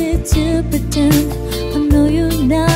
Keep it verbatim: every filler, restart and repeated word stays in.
easy to pretend. I know you now.